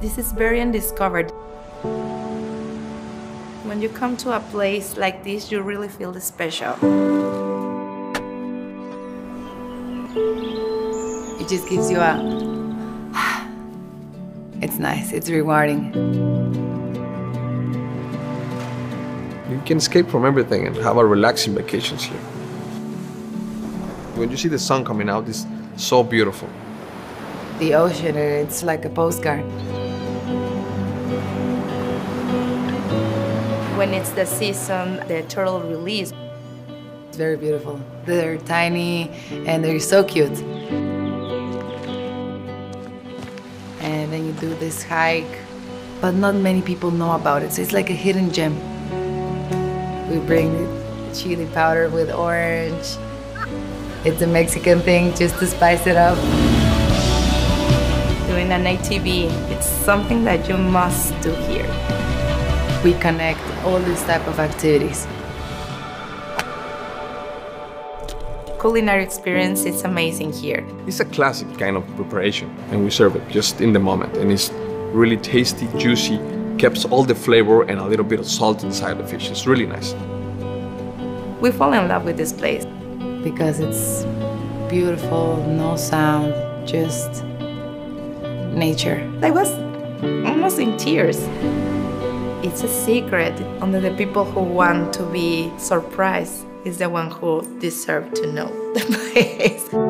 This is very undiscovered. When you come to a place like this, you really feel special. It just gives you a... It's nice, it's rewarding. You can escape from everything and have a relaxing vacation here. When you see the sun coming out, it's so beautiful. The ocean, it's like a postcard. When it's the season, the turtle release. It's very beautiful. They're tiny and they're so cute. And then you do this hike, but not many people know about it, so it's like a hidden gem. We bring chili powder with orange. It's a Mexican thing just to spice it up. Doing an ATV, it's something that you must do here. We connect all these type of activities. Culinary experience is amazing here. It's a classic kind of preparation, and we serve it just in the moment. And it's really tasty, juicy, keeps all the flavor and a little bit of salt inside the fish. It's really nice. We fall in love with this place. Because it's beautiful, no sound, just nature. I was almost in tears. It's a secret. Only the people who want to be surprised is the one who deserve to know the place.